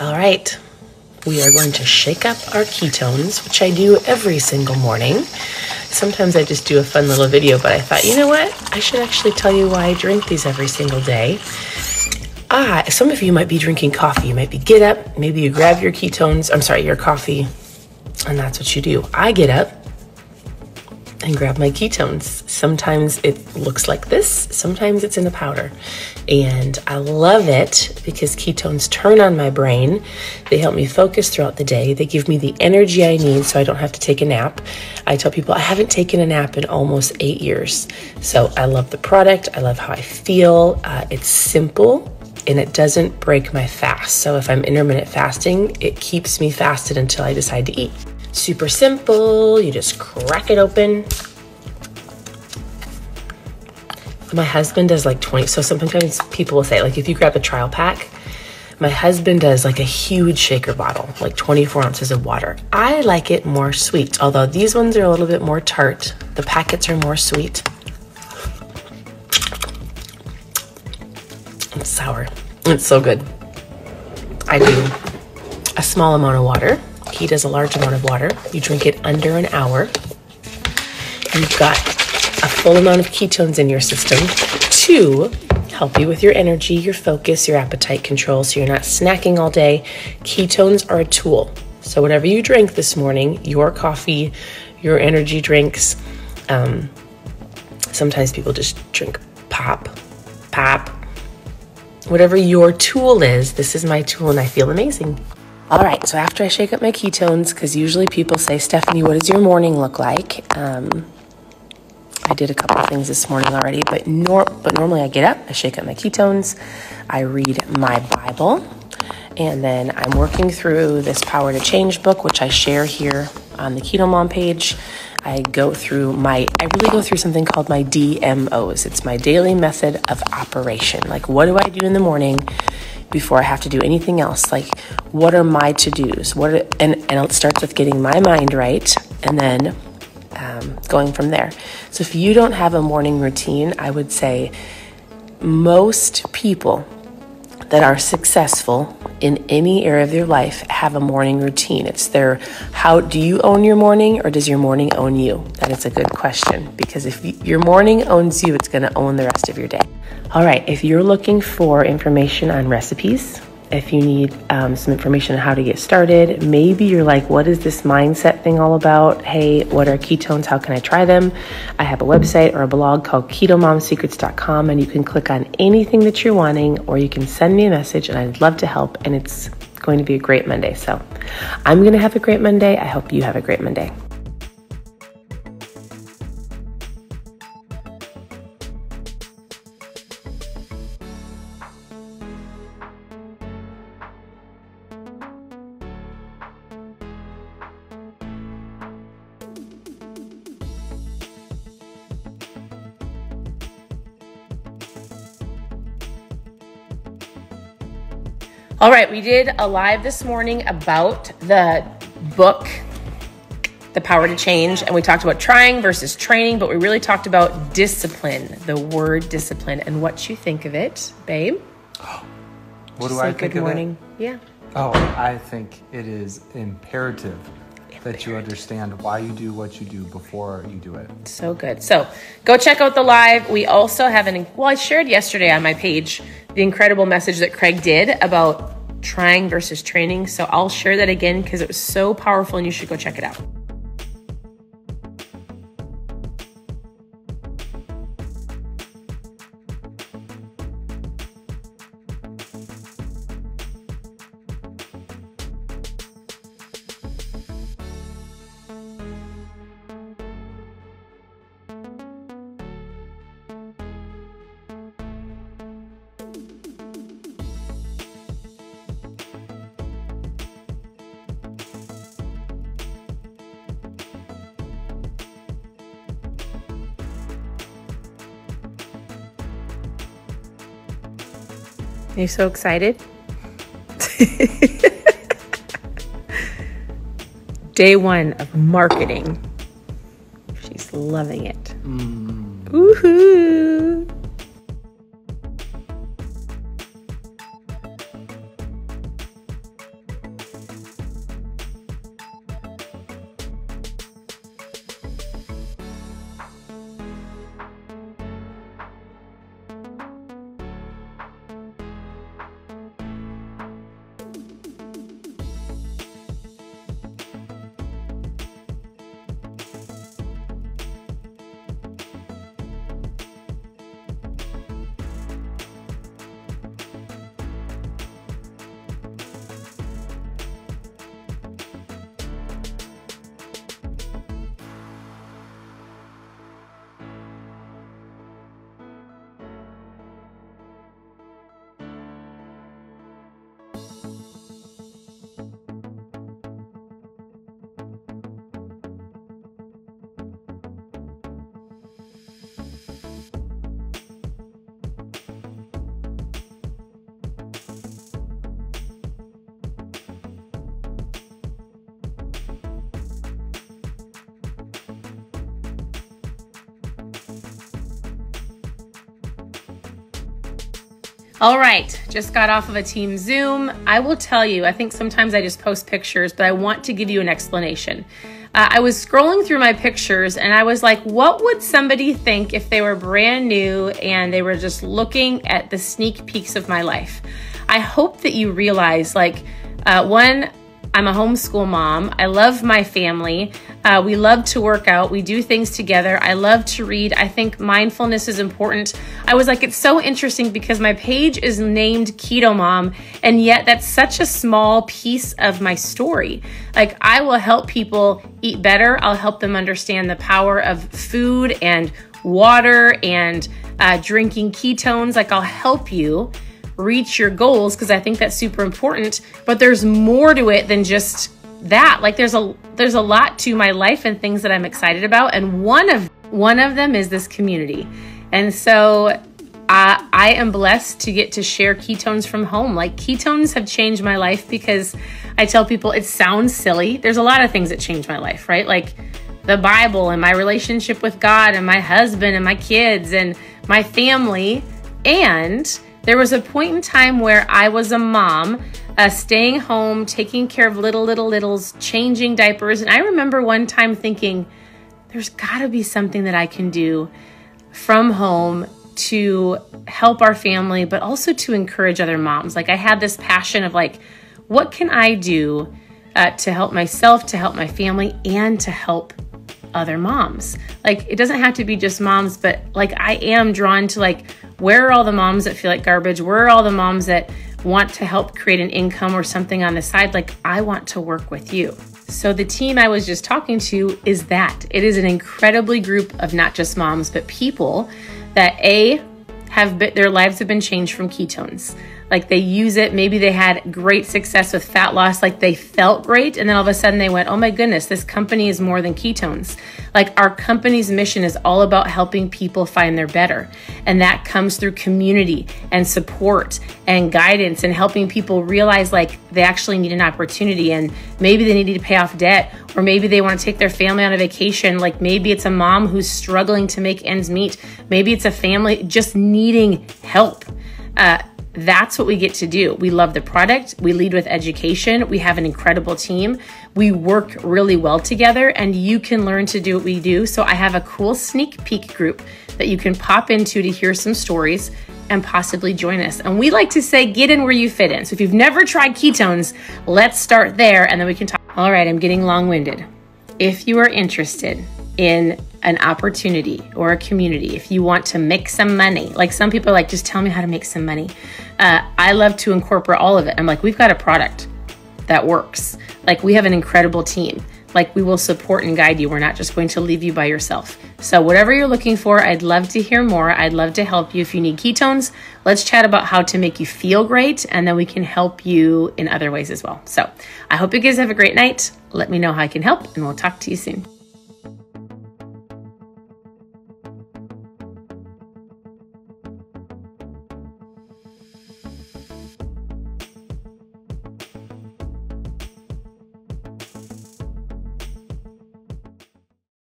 All right, we are going to shake up our ketones, which I do every single morning. Sometimes I just do a fun little video, but I thought, you know what? I should actually tell you why I drink these every single day. Some of you might be drinking coffee. You might be get up, maybe you grab your ketones, I'm sorry, your coffee, and that's what you do. I get up and grab my ketones. Sometimes it looks like this, sometimes it's in a powder. And I love it because ketones turn on my brain. They help me focus throughout the day. They give me the energy I need so I don't have to take a nap. I tell people I haven't taken a nap in almost 8 years. So I love the product. I love how I feel. It's simple and it doesn't break my fast. So if I'm intermittent fasting, it keeps me fasted until I decide to eat. Super simple, you just crack it open. My husband does like 20, so sometimes people will say, like if you grab a trial pack, my husband does like a huge shaker bottle, like 24 ounces of water. I like it more sweet, although these ones are a little bit more tart. The packets are more sweet. It's sour, it's so good. I do a small amount of water. He does a large amount of water. You drink it under an hour. You've got a full amount of ketones in your system to help you with your energy, your focus, your appetite control, so you're not snacking all day. Ketones are a tool. So whatever you drink this morning, your coffee, your energy drinks, sometimes people just drink pop. Whatever your tool is, this is my tool and I feel amazing. All right, so after I shake up my ketones, because usually people say, Stephanie, what does your morning look like? I did a couple of things this morning already, but normally I get up, I shake up my ketones, I read my Bible, and then I'm working through this Power to Change book, which I share here on the Keto Mom page. I really go through something called my DMOs. It's my daily method of operation. Like, what do I do in the morning before I have to do anything else? Like, what are my to-dos? And it starts with getting my mind right and then going from there. So if you don't have a morning routine, I would say most people that are successful in any area of their life have a morning routine. It's their, how do you own your morning, or does your morning own you? That is a good question, because if your morning owns you, it's gonna own the rest of your day. All right, if you're looking for information on recipes, if you need some information on how to get started, maybe you're like, what is this mindset thing all about? Hey, what are ketones? How can I try them? I have a website or a blog called ketomomsecrets.com, and you can click on anything that you're wanting, or you can send me a message and I'd love to help. And it's going to be a great Monday. So I'm going to have a great Monday. I hope you have a great Monday. All right, we did a live this morning about the book, The Power to Change, and we talked about trying versus training, but we really talked about discipline, the word discipline, and what you think of it, babe. What do I think of it? Yeah. Oh, I think it is imperative that you understand why you do what you do before you do it. So good. So go check out the live. We also have I shared yesterday on my page the incredible message that Craig did about trying versus training. So I'll share that again because it was so powerful and you should go check it out. Are you so excited? Day one of marketing. She's loving it. Woohoo! All right, just got off of a team Zoom. I will tell you, I think sometimes I just post pictures, but I want to give you an explanation. I was scrolling through my pictures and I was like, what would somebody think if they were brand new and they were just looking at the sneak peeks of my life? I hope that you realize, like, one, I'm a homeschool mom. I love my family. We love to work out. We do things together. I love to read. I think mindfulness is important. I was like, it's so interesting because my page is named Keto Mom, and yet that's such a small piece of my story. Like, I will help people eat better. I'll help them understand the power of food and water and drinking ketones. Like, I'll help you reach your goals, because I think that's super important, but there's more to it than just that. Like, there's a lot to my life and things that I'm excited about, and one of them is this community. And so I am blessed to get to share ketones from home. Like, ketones have changed my life, because I tell people it sounds silly. There's a lot of things that change my life, right? Like the Bible and my relationship with God and my husband and my kids and my family. And there was a point in time where I was a mom, staying home, taking care of littles, changing diapers. And I remember one time thinking, there's gotta be something that I can do from home to help our family, but also to encourage other moms. Like, I had this passion of, like, what can I do to help myself, to help my family, and to help other moms? Like, it doesn't have to be just moms, but, like, I am drawn to, like, where are all the moms that feel like garbage? Where are all the moms that want to help create an income or something on the side? Like, I want to work with you. So the team I was just talking to is that. It is an incredibly group of not just moms, but people that their lives have been changed from ketones. Like, they use it, maybe they had great success with fat loss, like they felt great, and then all of a sudden they went, oh my goodness, this company is more than ketones. Like, our company's mission is all about helping people find their better, and that comes through community and support and guidance and helping people realize, like, they actually need an opportunity, and maybe they need to pay off debt, or maybe they want to take their family on a vacation. Like, maybe it's a mom who's struggling to make ends meet. Maybe it's a family just needing help. That's what we get to do. We love the product. We lead with education. We have an incredible team. We work really well together, and you can learn to do what we do. So I have a cool sneak peek group that you can pop into to hear some stories and possibly join us. And we like to say, get in where you fit in. So if you've never tried ketones, let's start there, and then we can talk. All right, I'm getting long-winded. If you are interested in an opportunity or a community, if you want to make some money, like some people are like, just tell me how to make some money. I love to incorporate all of it. I'm like, we've got a product that works. Like, we have an incredible team. Like, we will support and guide you. We're not just going to leave you by yourself. So whatever you're looking for, I'd love to hear more. I'd love to help you. If you need ketones, let's chat about how to make you feel great, and then we can help you in other ways as well. So I hope you guys have a great night. Let me know how I can help, and we'll talk to you soon.